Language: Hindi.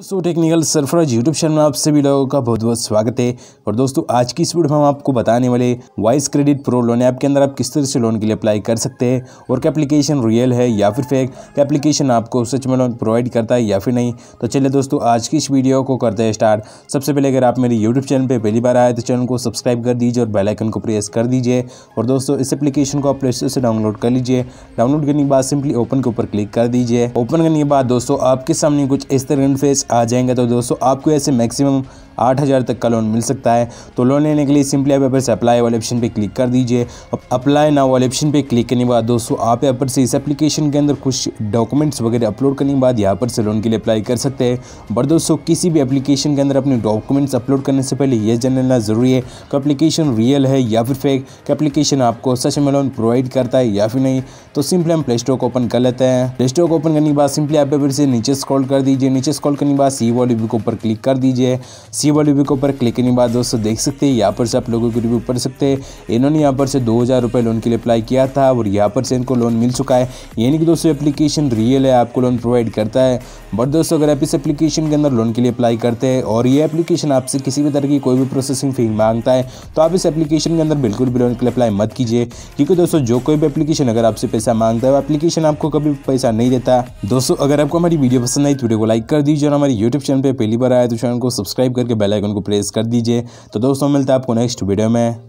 दोस्तों टेक्निकल सरफराज यूट्यूब चैनल में आप सभी लोगों का बहुत बहुत स्वागत है। और दोस्तों आज की इस वीडियो में हम आपको बताने वाले Vice Credit Pro loan app के अंदर आप किस तरह से लोन के लिए अप्लाई कर सकते हैं और क्या एप्लीकेशन रियल है या फिर फेक, क्या एप्लीकेशन आपको सच में लोन प्रोवाइड करता है या फिर नहीं। तो चलिए दोस्तों आज की इस वीडियो को करते हैं स्टार्ट। सबसे पहले अगर आप मेरे यूट्यूब चैनल पर पहली बार आए तो चैनल को सब्सक्राइब कर दीजिए और बेल आइकन को प्रेस कर दीजिए। और दोस्तों इस एप्लीकेशन को आप प्ले स्टोर से डाउनलोड कर लीजिए। डाउनलोड करने के बाद सिंपली ओपन के ऊपर क्लिक कर दीजिए। ओपन करने के बाद दोस्तों आपके सामने कुछ इस तरह इंटरफेस आ जाएंगे। तो दोस्तों आपको ऐसे मैक्सिमम 8000 तक का लोन मिल सकता है। तो लोन लेने के लिए सिंपली आप यहाँ पर से अप्लाई वाले ऑप्शन पे क्लिक कर दीजिए। अप्लाई नाउ वाले ऑप्शन पे क्लिक करने के बाद दोस्तों आप यहाँ पर से इस एप्लीकेशन के अंदर कुछ डॉक्यूमेंट्स वगैरह अपलोड करने के बाद यहाँ पर से लोन के लिए अप्लाई कर सकते हैं। बट दोस्तों किसी भी एप्लीकेशन के अंदर अपने डॉक्यूमेंट्स अपलोड करने से पहले यह जान लेना ज़रूरी है कि एप्लीकेशन रियल है या फिर फेक, कि एप्लीकेशन आपको सच में लोन प्रोवाइड करता है या फिर नहीं। तो सिंपली हम प्ले स्टोर को ओपन कर लेते हैं। प्ले स्टोर को ओपन करने के बाद सिंपली आप यहाँ पर से नीचे स्क्रॉल कर दीजिए। नीचे स्क्रॉल करने के बाद सी वाले व्यू के ऊपर क्लिक कर दीजिए। सी वाले व्यू के ऊपर क्लिक करने के बाद दोस्तों देख सकते हैं यहाँ पर से आप लोगों के रिव्यू पढ़ सकते हैं। इन्होंने यहाँ पर से 2000 रुपये लोन के लिए अप्लाई किया था और यहाँ पर से इनको लोन मिल चुका है, यानी कि दोस्तों एप्लीकेशन रियल है, आपको लोन प्रोवाइड करता है। बट दोस्तों अगर आप इस एप्लीकेशन के अंदर लोन के लिए अप्लाई करते हैं और ये एप्लीकेशन आपसे किसी भी तरह की कोई भी प्रोसेसिंग फी मांगता है तो आप इस एप्लीकेशन के अंदर बिल्कुल भी लोन के लिए अप्लाई मत कीजिए, क्योंकि दोस्तों जो कोई भी एप्लीकेशन अगर आपसे पैसा मांगता है वो एप्लीकेशन आपको कभी पैसा नहीं देता। दोस्तों अगर आपको हमारी वीडियो पसंद आई तो वीडियो को लाइक कर दीजिए और हमारे यूट्यूब चैनल पर पहली बार आए तो चैनल को सब्सक्राइब करके बेल आइकन को प्रेस कर दीजिए। तो दोस्तों मिलते हैं आपको नेक्स्ट वीडियो में।